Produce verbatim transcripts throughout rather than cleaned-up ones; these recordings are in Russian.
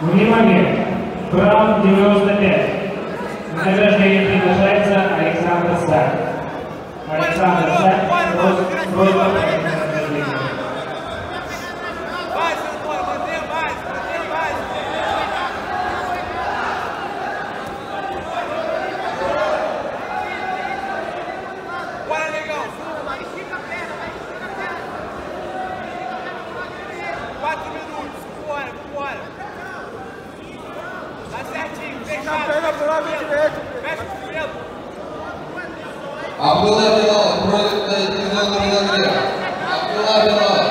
Внимание! Раунд девяносто пять. На награждение приглашается Александр Стар. Александр Стар просит просьбу на награждение. Абдулла Билал против Николая Салмина. Абдулла Билал.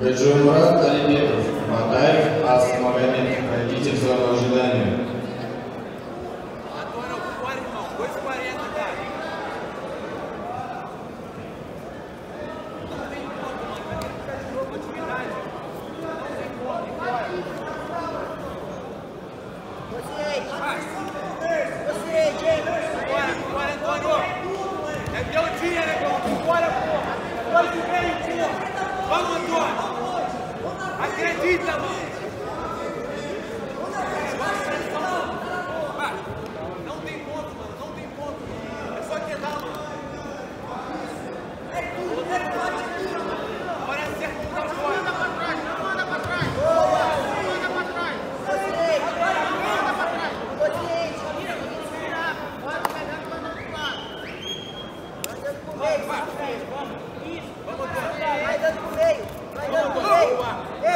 Меджумурат Алибеков, Матаев Асмагомед, пройдите в зону ожидания.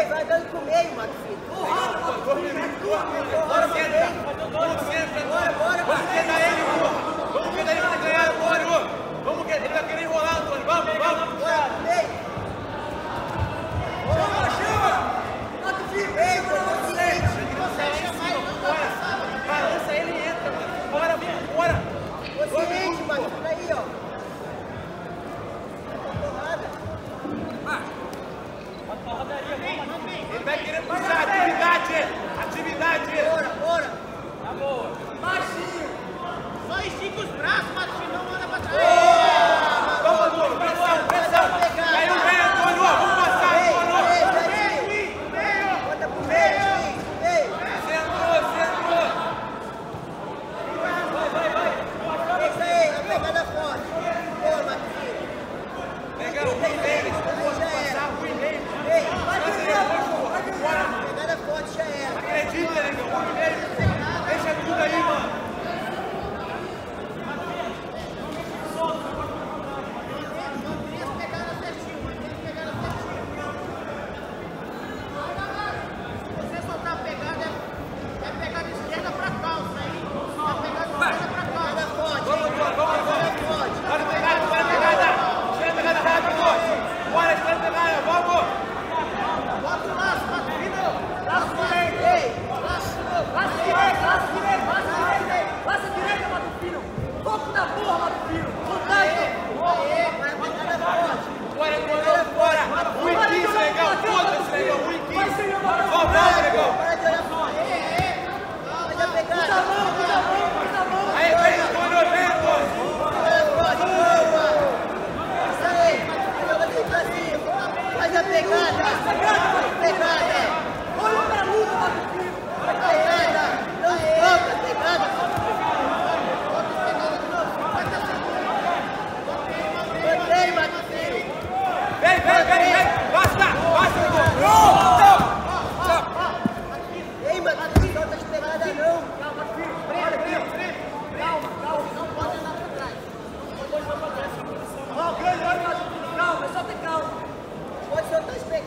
Vai dando pro meio, Maxi.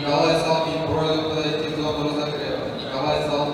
Николай Салмин, просьба подойти к зону разогрева. Николай Салмин.